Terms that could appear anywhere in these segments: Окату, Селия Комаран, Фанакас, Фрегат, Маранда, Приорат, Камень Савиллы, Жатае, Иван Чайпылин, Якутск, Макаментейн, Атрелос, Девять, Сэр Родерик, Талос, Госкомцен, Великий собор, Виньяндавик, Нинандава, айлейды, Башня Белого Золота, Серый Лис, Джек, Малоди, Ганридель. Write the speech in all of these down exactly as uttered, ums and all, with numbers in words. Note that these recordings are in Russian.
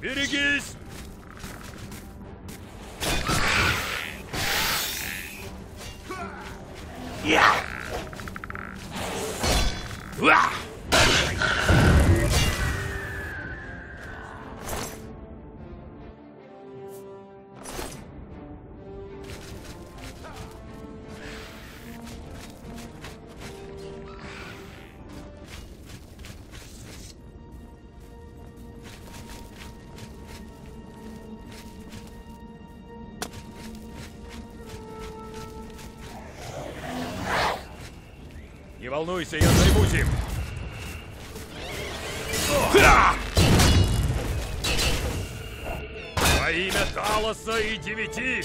Берегись! Не волнуйся, я займусь им. Во имя Талоса и Девяти.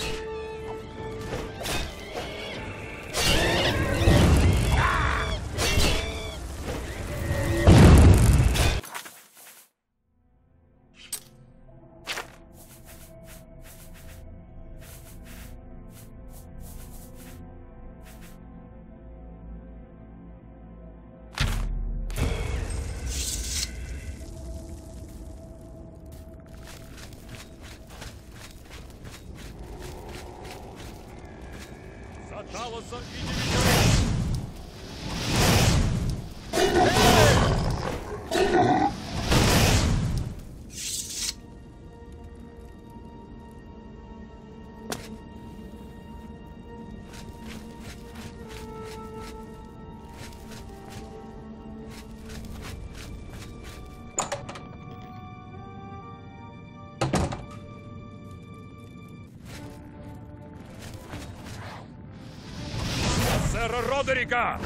Сэра Родерика!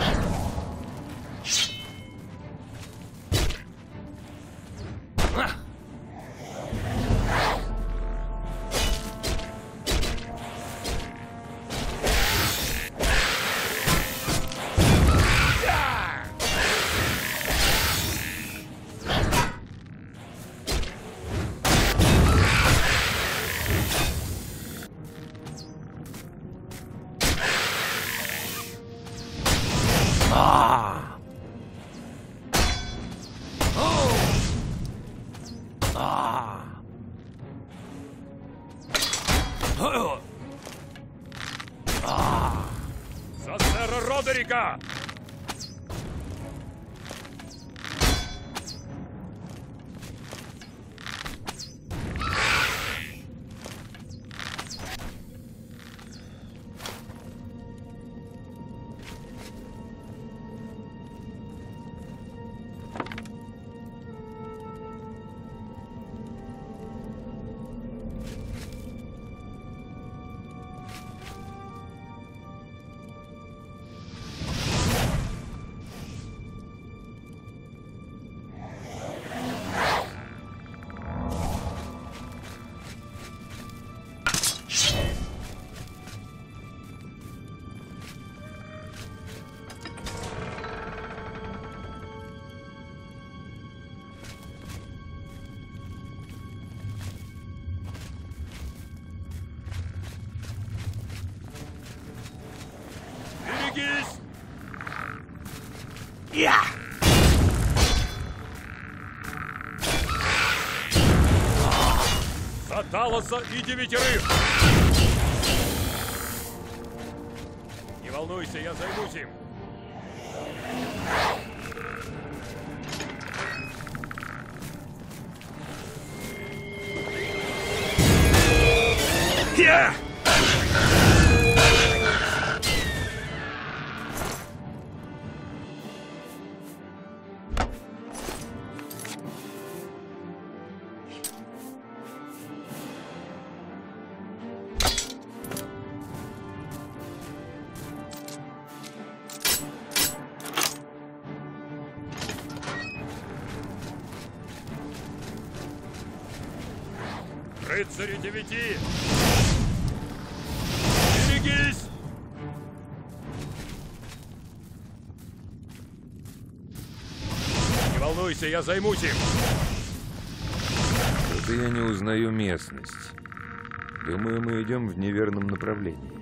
Родерика! За Талоса и Девятерых! Не волнуйся, я займусь им! Yeah! Рыцари Девяти! Берегись! Не волнуйся, я займусь им! Что-то я не узнаю местность. Думаю, мы идем в неверном направлении.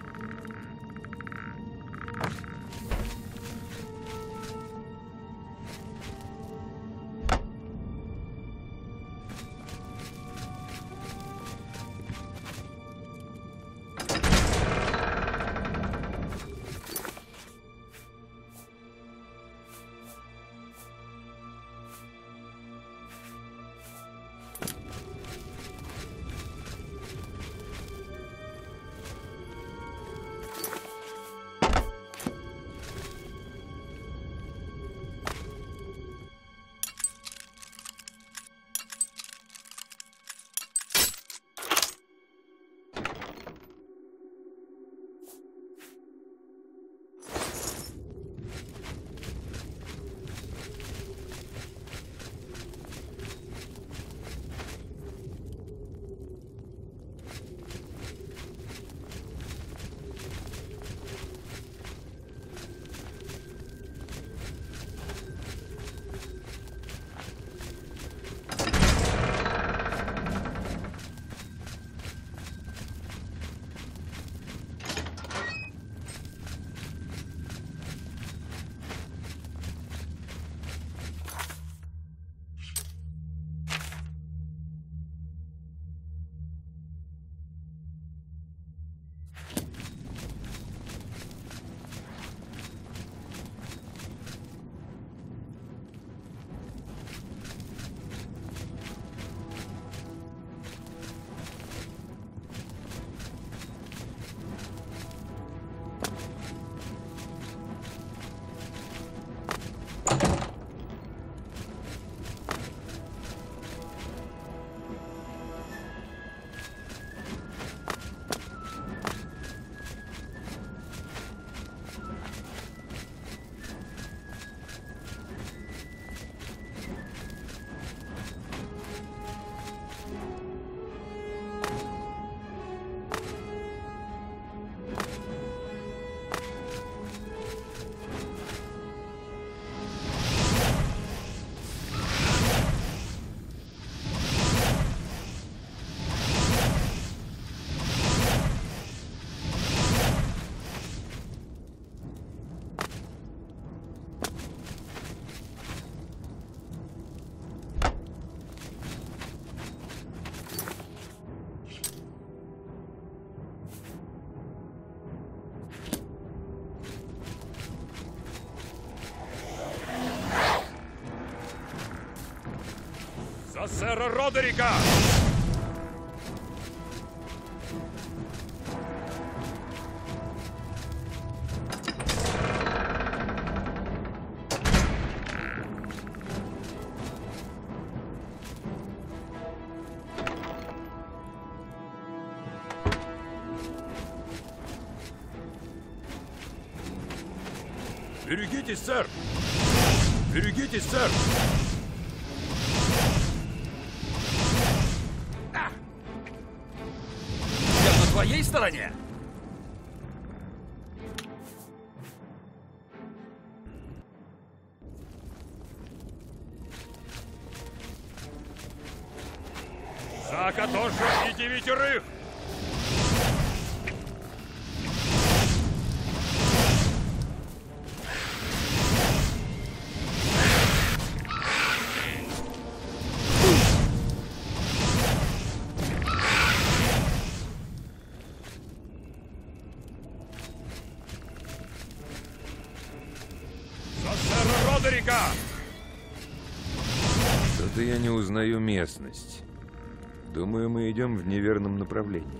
На сэра Родерика! Берегитесь, сэр! Берегитесь, сэр! А! Я на твоей стороне! За каторжу и девятерых! Что-то я не узнаю местность. Думаю, мы идем в неверном направлении.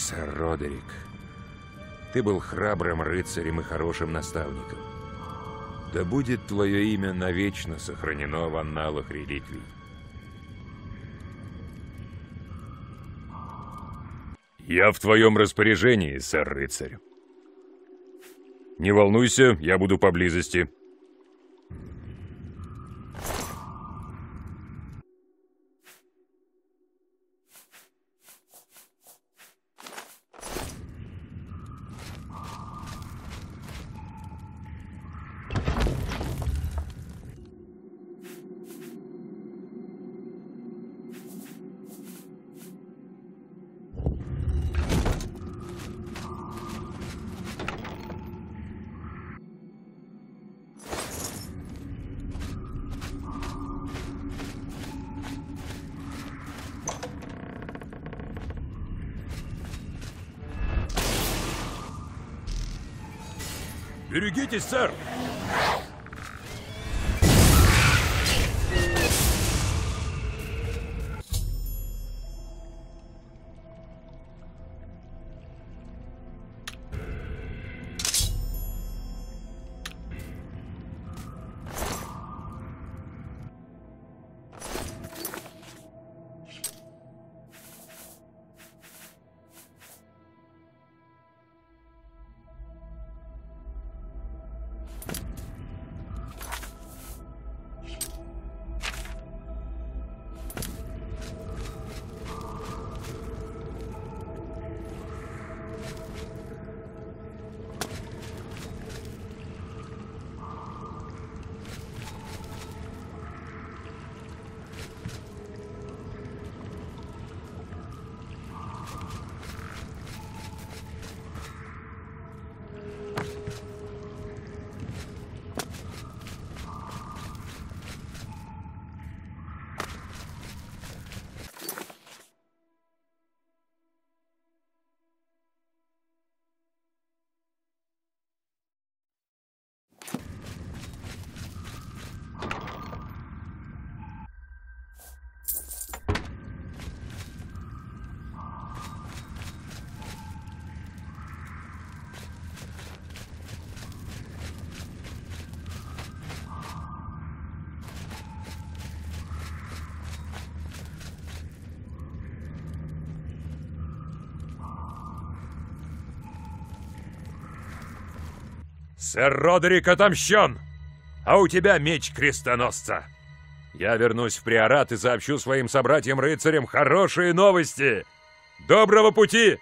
Сэр Родерик, ты был храбрым рыцарем и хорошим наставником. Да будет твое имя навечно сохранено в анналах реликвий. Я в твоем распоряжении, сэр рыцарь. Не волнуйся, я буду поблизости. Берегитесь, сэр! Сэр Родерик отомщен, а у тебя меч крестоносца. Я вернусь в Приорат и сообщу своим собратьям-рыцарям хорошие новости. Доброго пути!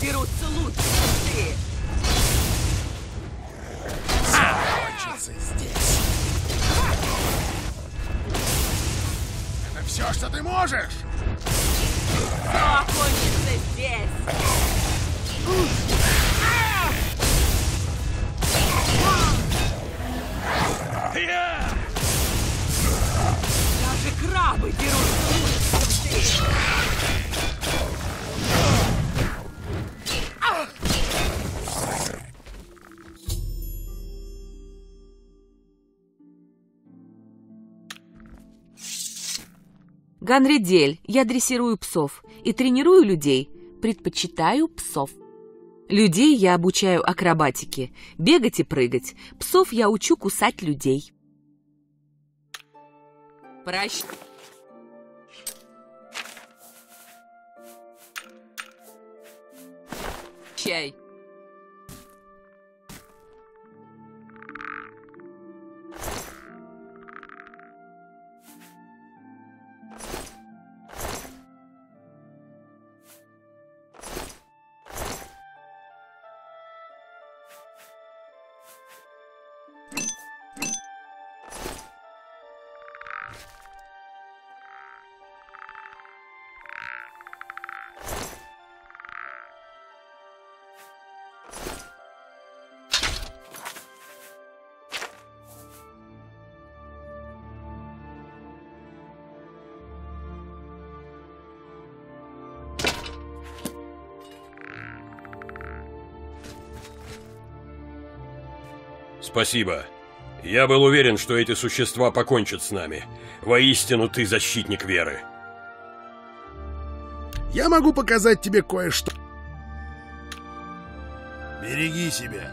Дерутся лучше, чем ты! Закончится здесь! Это все, что ты можешь? Закончится здесь! Даже крабы дерутся лучше, чем ты! Ганридель, я дрессирую псов и тренирую людей. Предпочитаю псов. Людей я обучаю акробатике, бегать и прыгать. Псов я учу кусать людей. Прощ... Чай. Спасибо. Я был уверен, что эти существа покончат с нами. Воистину, ты защитник веры. Я могу показать тебе кое-что. Береги себя.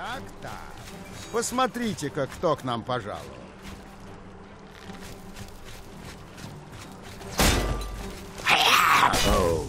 Так-так. Посмотрите-ка, кто к нам пожаловал. Оу.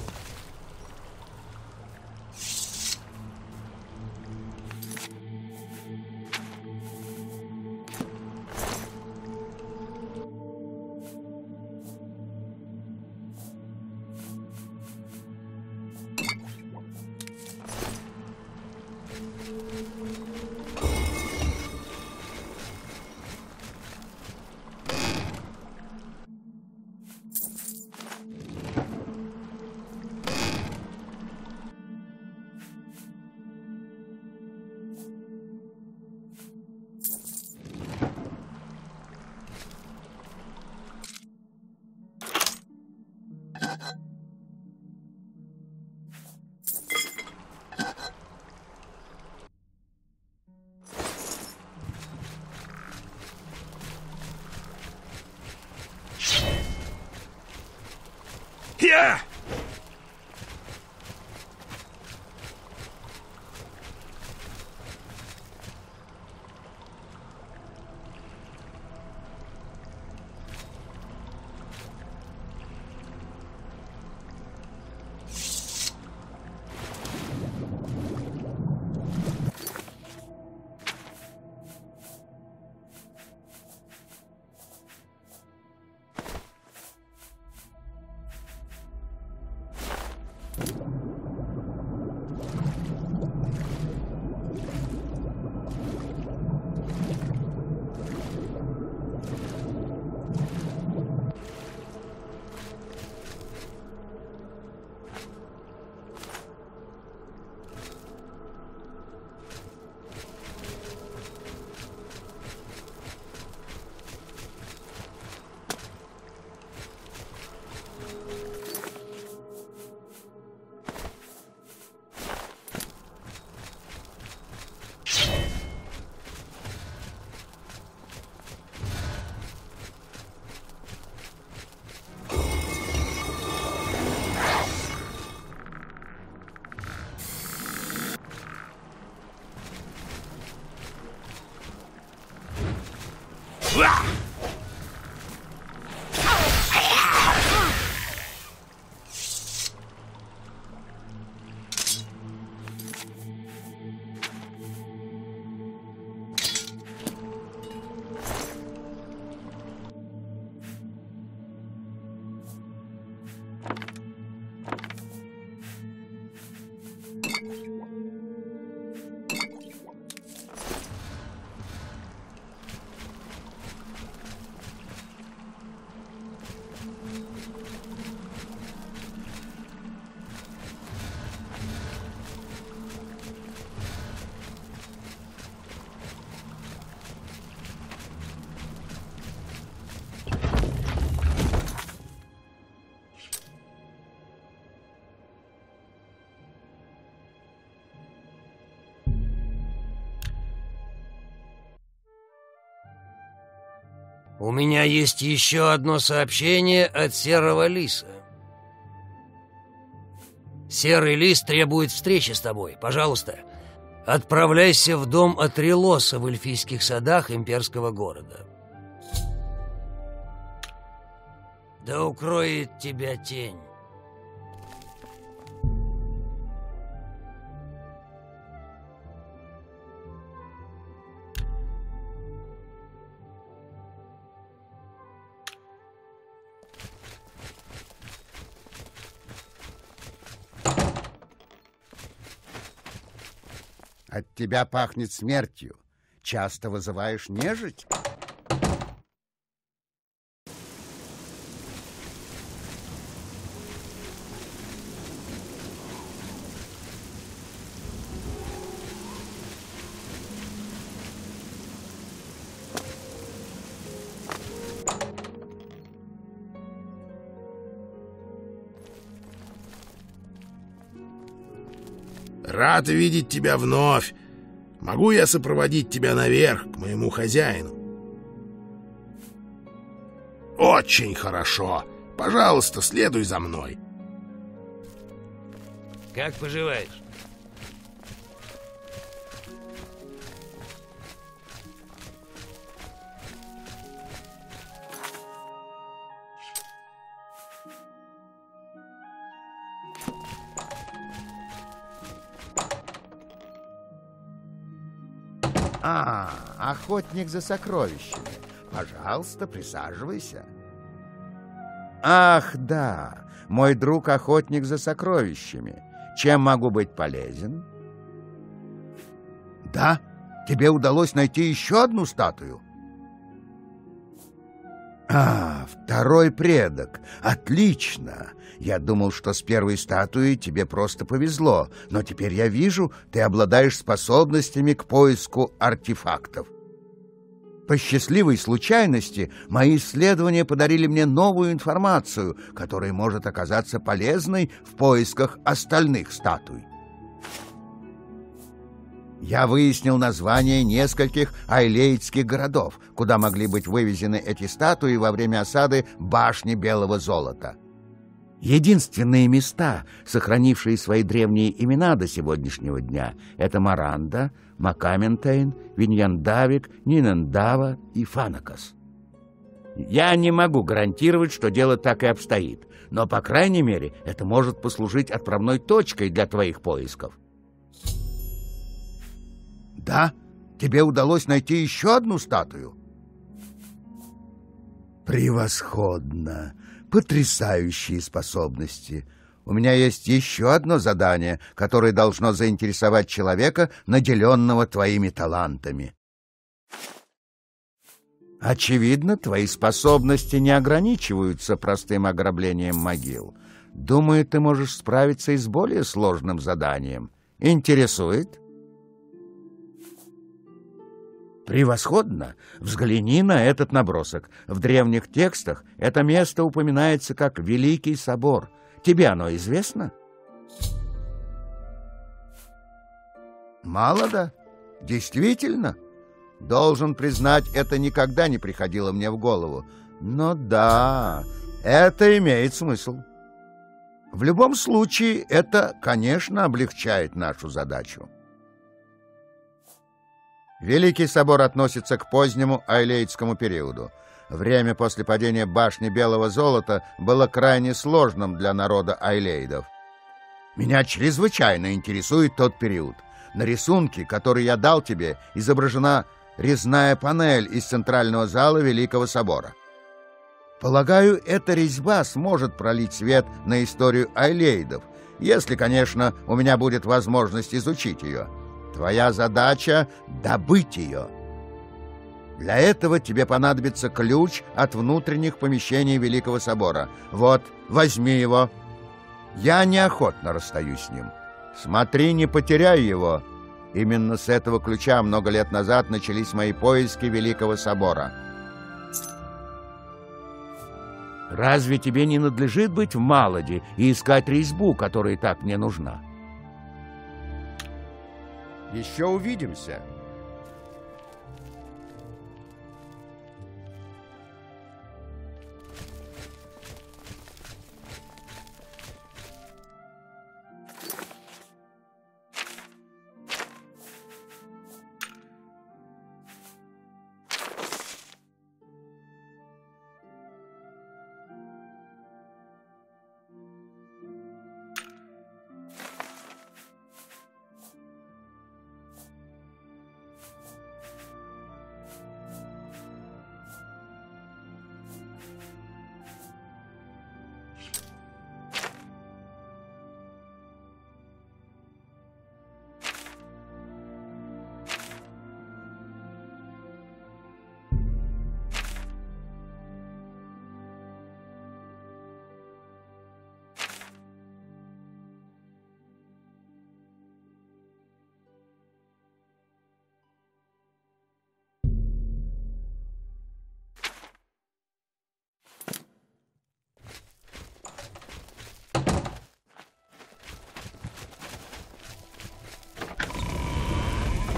У меня есть еще одно сообщение от Серого Лиса. Серый Лис требует встречи с тобой. Пожалуйста, отправляйся в дом Атрелоса в эльфийских садах имперского города. Да укроет тебя тень. От тебя пахнет смертью. Часто вызываешь нежить? Рад видеть тебя вновь. Могу я сопроводить тебя наверх, к моему хозяину? Очень хорошо. Пожалуйста, следуй за мной. Как поживаешь? А, охотник за сокровищами. Пожалуйста, присаживайся. Ах, да, мой друг охотник за сокровищами. Чем могу быть полезен? Да, тебе удалось найти еще одну статую? А, второй предок. Отлично. Я думал, что с первой статуей тебе просто повезло, но теперь я вижу, ты обладаешь способностями к поиску артефактов. По счастливой случайности мои исследования подарили мне новую информацию, которая может оказаться полезной в поисках остальных статуй. Я выяснил название нескольких айлейдских городов, куда могли быть вывезены эти статуи во время осады Башни Белого Золота. Единственные места, сохранившие свои древние имена до сегодняшнего дня, это Маранда, Макаментейн, Виньяндавик, Нинандава и Фанакас. Я не могу гарантировать, что дело так и обстоит, но, по крайней мере, это может послужить отправной точкой для твоих поисков. Да, тебе удалось найти еще одну статую? Превосходно! Потрясающие способности. У меня есть еще одно задание, которое должно заинтересовать человека, наделенного твоими талантами. Очевидно, твои способности не ограничиваются простым ограблением могил. Думаю, ты можешь справиться и с более сложным заданием. Интересует? Превосходно! Взгляни на этот набросок. В древних текстах это место упоминается как Великий собор. Тебе оно известно? Мало да? Действительно? Должен признать, это никогда не приходило мне в голову. Но да, это имеет смысл. В любом случае, это, конечно, облегчает нашу задачу. Великий собор относится к позднему айлейдскому периоду. Время после падения башни Белого Золота было крайне сложным для народа айлейдов. Меня чрезвычайно интересует тот период. На рисунке, который я дал тебе, изображена резная панель из центрального зала Великого собора. Полагаю, эта резьба сможет пролить свет на историю айлейдов, если, конечно, у меня будет возможность изучить ее. Твоя задача — добыть ее. Для этого тебе понадобится ключ от внутренних помещений Великого собора. Вот, возьми его. Я неохотно расстаюсь с ним. Смотри, не потеряй его. Именно с этого ключа много лет назад начались мои поиски Великого собора. Разве тебе не надлежит быть в Малоди и искать резьбу, которая так мне нужна? Еще увидимся.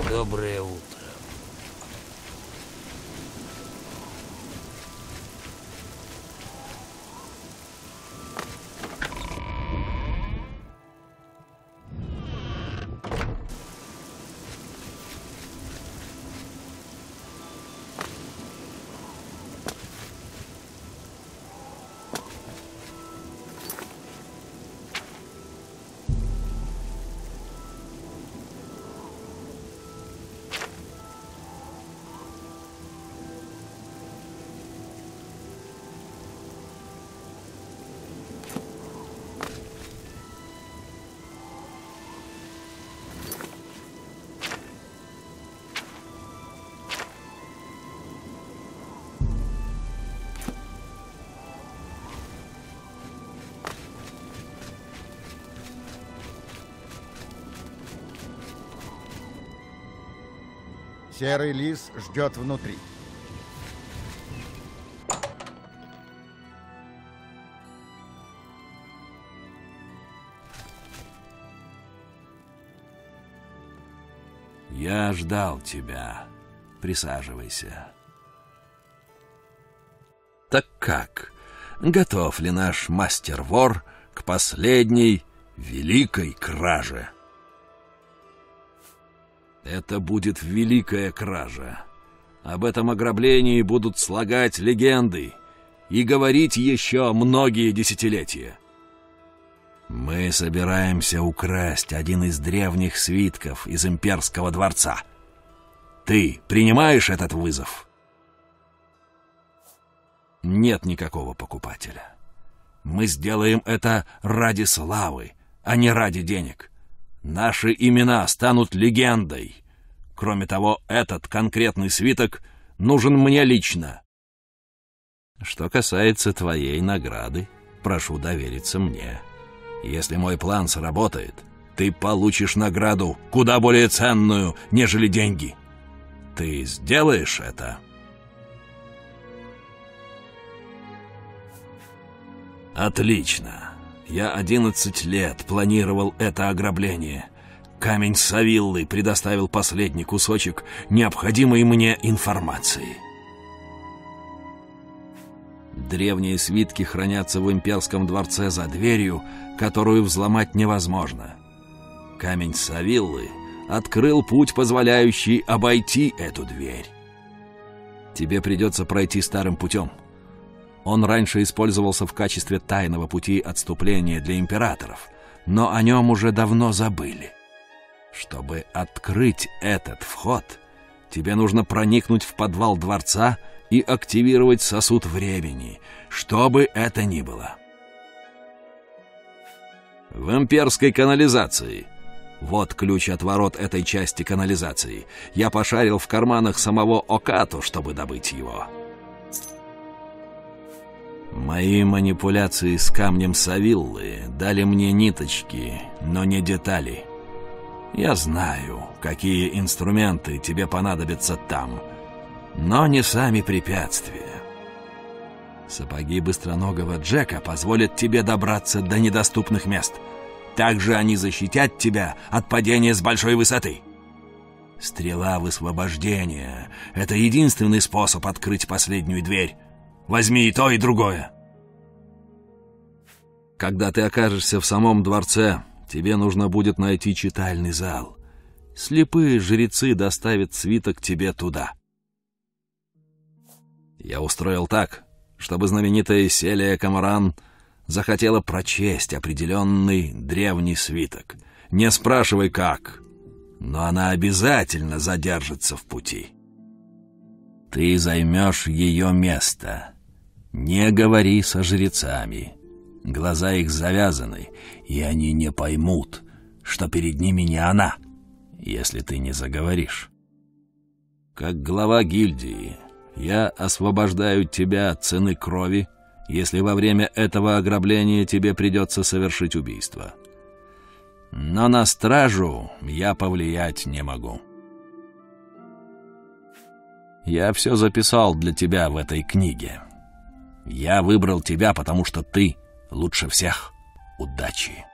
Доброе утро. Серый лис ждет внутри. Я ждал тебя. Присаживайся. Так как, готов ли наш мастер-вор к последней великой краже? Это будет великая кража. Об этом ограблении будут слагать легенды и говорить еще многие десятилетия. Мы собираемся украсть один из древних свитков из имперского дворца. Ты принимаешь этот вызов? Нет никакого покупателя. Мы сделаем это ради славы, а не ради денег. Наши имена станут легендой. Кроме того, этот конкретный свиток нужен мне лично. Что касается твоей награды, прошу довериться мне. Если мой план сработает, ты получишь награду куда более ценную, нежели деньги. Ты сделаешь это? Отлично. Я одиннадцать лет планировал это ограбление. Камень Савиллы предоставил последний кусочек необходимой мне информации. Древние свитки хранятся в имперском дворце за дверью, которую взломать невозможно. Камень Савиллы открыл путь, позволяющий обойти эту дверь. Тебе придется пройти старым путем. Он раньше использовался в качестве тайного пути отступления для императоров, но о нем уже давно забыли. Чтобы открыть этот вход, тебе нужно проникнуть в подвал дворца и активировать сосуд времени, что бы это ни было. В имперской канализации. Вот ключ от ворот этой части канализации. Я пошарил в карманах самого Окату, чтобы добыть его. Мои манипуляции с камнем Савиллы дали мне ниточки, но не детали. Я знаю, какие инструменты тебе понадобятся там, но не сами препятствия. Сапоги быстроногого Джека позволят тебе добраться до недоступных мест. Также они защитят тебя от падения с большой высоты. Стрела высвобождения — это единственный способ открыть последнюю дверь. Возьми и то, и другое. Когда ты окажешься в самом дворце, тебе нужно будет найти читальный зал. Слепые жрецы доставят свиток тебе туда. Я устроил так, чтобы знаменитая Селия Комаран захотела прочесть определенный древний свиток. Не спрашивай как, но она обязательно задержится в пути. Ты займешь ее место. Не говори со жрецами. Глаза их завязаны, и они не поймут, что перед ними не она, если ты не заговоришь. Как глава гильдии, я освобождаю тебя от цены крови, если во время этого ограбления тебе придется совершить убийство. Но на стражу я повлиять не могу. Я все записал для тебя в этой книге. Я выбрал тебя, потому что ты лучше всех. Удачи!